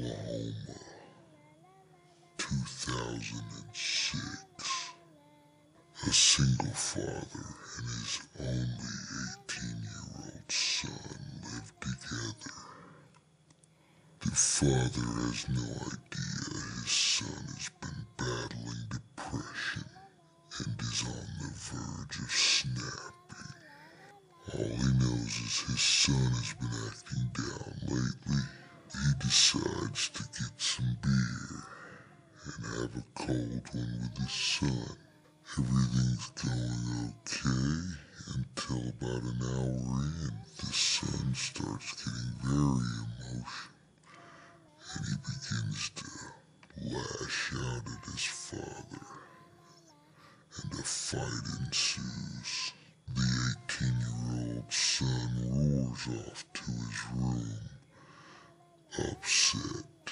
Oklahoma, 2006. A single father and his only 18-year-old son live together. The father has no idea his son has been battling depression and is on the verge of snapping. All he knows is his son has been acting down lately. He decides to get some beer and have a cold one with his son. Everything's going okay until about an hour in, the son starts getting very emotional and he begins to lash out at his father, and a fight ensues. The 18-year-old son roars off to his room, upset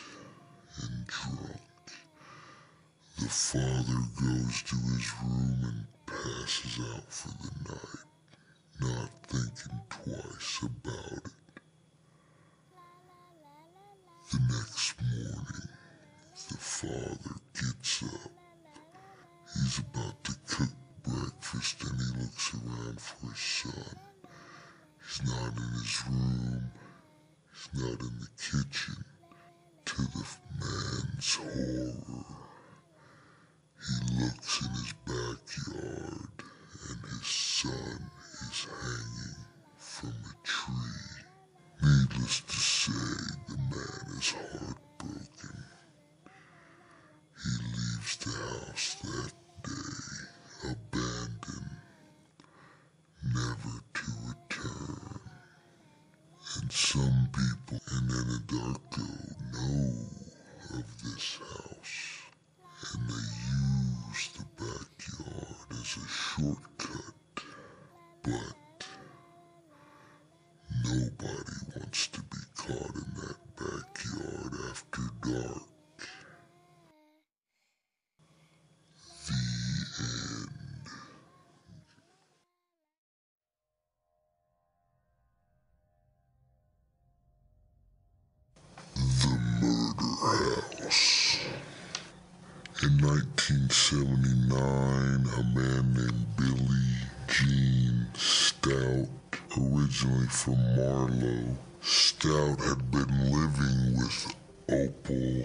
and drunk. The father goes to his room and passes out for the night, not thinking twice about it. The next morning, the father gets up. He's about to cook breakfast and he looks around for his son. He's not in his room. He's not in the kitchen. To the man's horror, he looks in his backyard, and his son is hanging from a tree. Needless to say, the man is heartbroken. He leaves the house that day, abandoned, never to return. And some people in Anadarko know of this house, and they use the backyard as a shortcut, but nobody wants to be caught in that backyard after dark. The end. In 1979, a man named Billy Gene Stout, originally from Marlowe, Stout had been living with Opal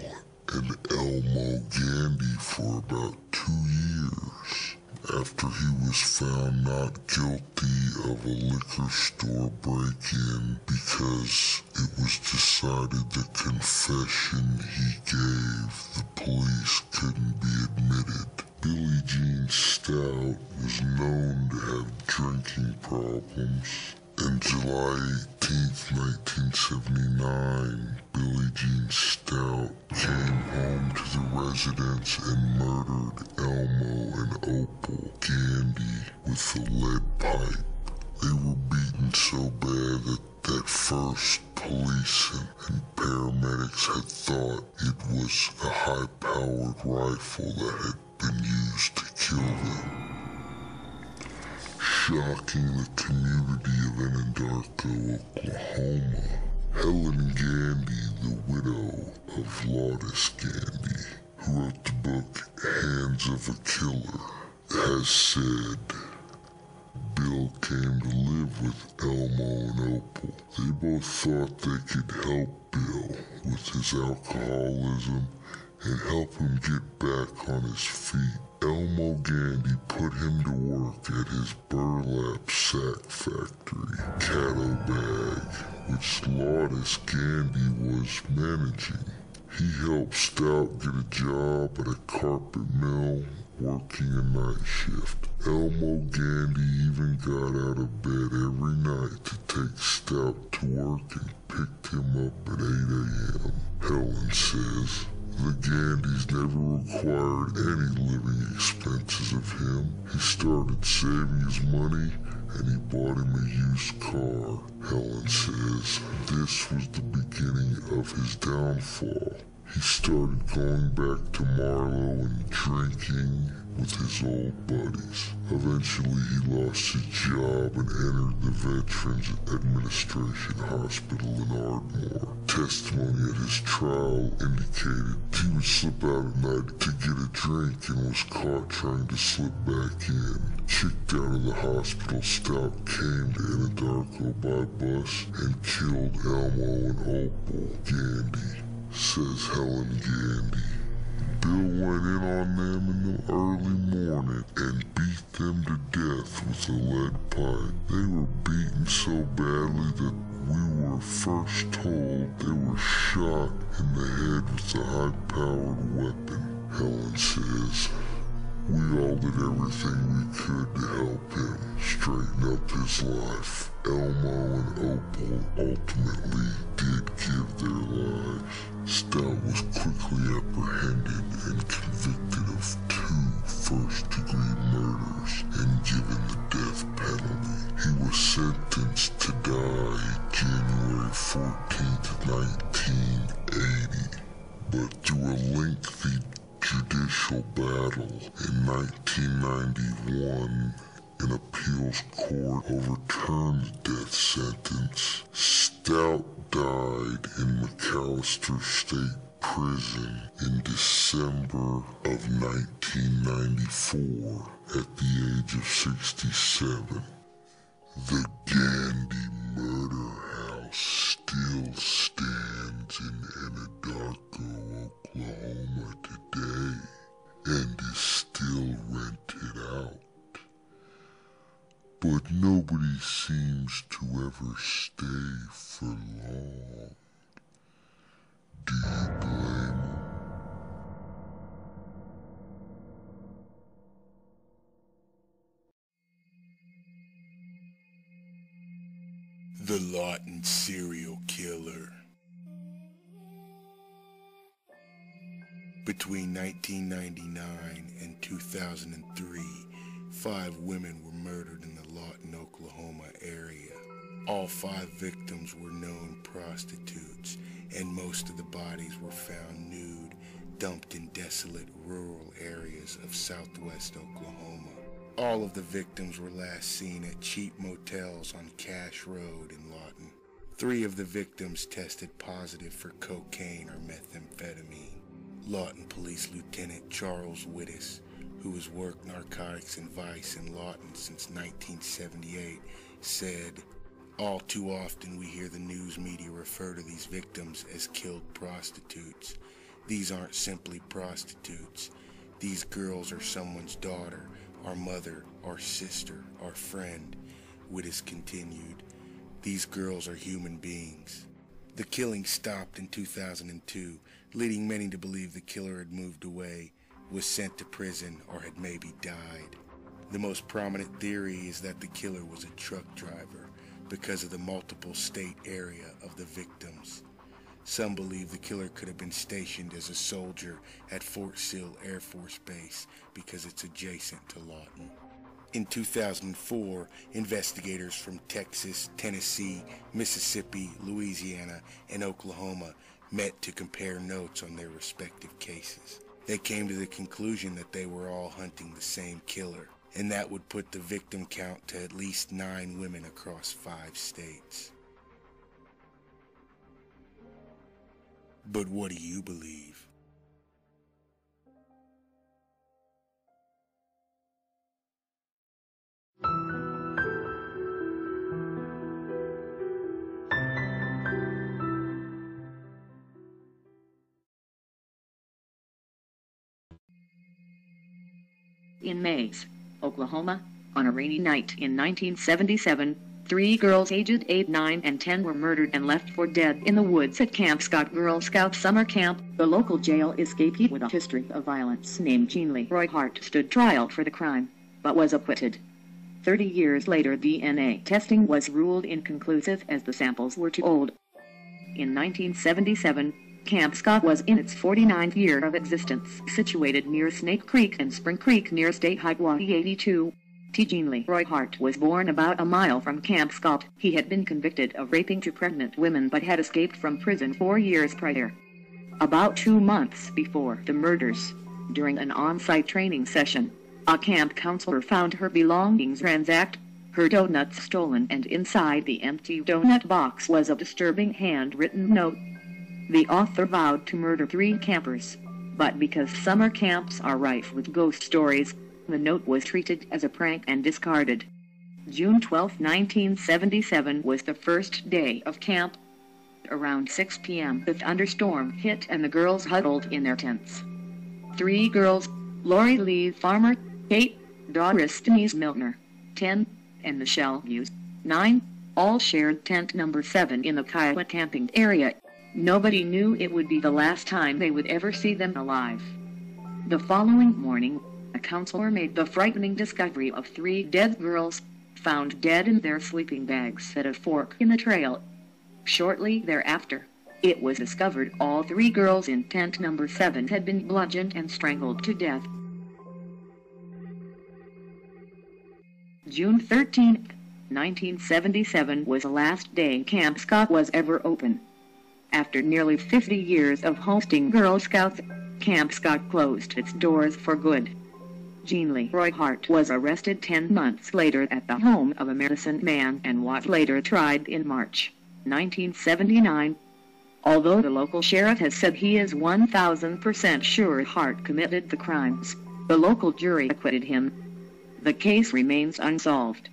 and Elmo Gandy for about 2 years after he was found not guilty of a liquor store break-in because it was decided the confession he gave the police couldn't be admitted. Billy Gene Stout was known to have drinking problems. On July 18, 1979, Billy Gene Stout came home to the residence and murdered Elmo and Opal Gandy with a lead pipe. They were beaten so bad that at first police and paramedics had thought it was a high-powered rifle that had been used to kill them. Shocking the community of Anadarko, Oklahoma, Helen Gandy, the widow of Laudis Gandy, who wrote the book Hands of a Killer, has said, "Bill came to live with Elmo and Opal. They both thought they could help Bill with his alcoholism and help him get back on his feet. Elmo Gandy put him to work at his burlap sack factory, Caddo Bag, which Laudis Gandy was managing. He helped Stout get a job at a carpet mill, working a night shift. Elmo Gandy even got out of bed every night to take Stout to work and picked him up at 8 a.m., Helen says. The Gandys never required any living expenses of him. He started saving his money and he bought him a used car," Helen says. "This was the beginning of his downfall. He started going back to Marlowe and drinking with his old buddies. Eventually he lost his job and entered the Veterans Administration Hospital in Ardmore. Testimony at his trial indicated he would slip out at night to get a drink and was caught trying to slip back in. Kicked out of the hospital, Stout came to Anadarko by bus and killed Elmo and Opal Gandy, says Helen Gandy. Bill went in on them in the early morning and beat them to death with a lead pipe. They were beaten so badly that we were first told they were shot in the head with a high-powered weapon, Helen says. We all did everything we could to help him straighten up his life. Elmo and Opal ultimately did give their lives. Stout was quickly apprehended and convicted of 2 first-degree murders and given the death penalty. He was sentenced to die January 14, 1980, but through a lengthy judicial battle in 1991, an appeals court overturned the death sentence. Stout died in McAlester State Prison in December of 1994 at the age of 67. The Gandy Murder House still stands in Anadarko, Oklahoma today and is still rented out. But nobody seems to ever stay for long. Do you blame them? The Lawton Serial Killer. Between 1999 and 2003, 5 women were murdered in the Lawton, Oklahoma area. All 5 victims were known prostitutes, and most of the bodies were found nude, dumped in desolate rural areas of southwest Oklahoma. All of the victims were last seen at cheap motels on Cache Road in Lawton. 3 of the victims tested positive for cocaine or methamphetamine. Lawton Police Lieutenant Charles Wittes, who has worked narcotics and vice in Lawton since 1978, said, "All too often we hear the news media refer to these victims as killed prostitutes. These aren't simply prostitutes. These girls are someone's daughter, our mother, our sister, our friend." Wittes continued, "These girls are human beings." The killing stopped in 2002, leading many to believe the killer had moved away, was sent to prison, or had maybe died. The most prominent theory is that the killer was a truck driver because of the multiple state area of the victims. Some believe the killer could have been stationed as a soldier at Fort Sill Air Force Base because it's adjacent to Lawton. In 2004, investigators from Texas, Tennessee, Mississippi, Louisiana, and Oklahoma met to compare notes on their respective cases. They came to the conclusion that they were all hunting the same killer, and that would put the victim count to at least 9 women across 5 states. But what do you believe? In Mays, Oklahoma, on a rainy night in 1977, 3 girls aged 8, 9, and 10 were murdered and left for dead in the woods at Camp Scott Girl Scout Summer Camp. The local jail escapee with a history of violence named Gene Leroy Hart stood trial for the crime, but was acquitted. 30 years later, DNA testing was ruled inconclusive as the samples were too old. In 1977, Camp Scott was in its 49th year of existence, situated near Snake Creek and Spring Creek near State Highway 82. Gene Leroy Hart was born about a mile from Camp Scott. He had been convicted of raping 2 pregnant women but had escaped from prison 4 years prior. About 2 months before the murders, during an on-site training session, a camp counselor found her belongings ransacked. her donuts stolen, and inside the empty donut box was a disturbing handwritten note. The author vowed to murder 3 campers, but because summer camps are rife with ghost stories, the note was treated as a prank and discarded. June 12, 1977 was the first day of camp. Around 6 p.m. the thunderstorm hit and the girls huddled in their tents. 3 girls, Lori Lee Farmer, 8, Doris Denise Milner, 10, and Michelle Hughes, 9, all shared tent number 7 in the Kiowa Camping Area. Nobody knew it would be the last time they would ever see them alive. The following morning, a counselor made the frightening discovery of 3 dead girls, found dead in their sleeping bags at a fork in the trail. Shortly thereafter, it was discovered all 3 girls in tent number 7 had been bludgeoned and strangled to death. June 13, 1977 was the last day Camp Scott was ever open. After nearly 50 years of hosting Girl Scouts, Camp Scott closed its doors for good. Gene Leroy Hart was arrested 10 months later at the home of a medicine man and was later tried in March 1979. Although the local sheriff has said he is 1,000% sure Hart committed the crimes, the local jury acquitted him. The case remains unsolved.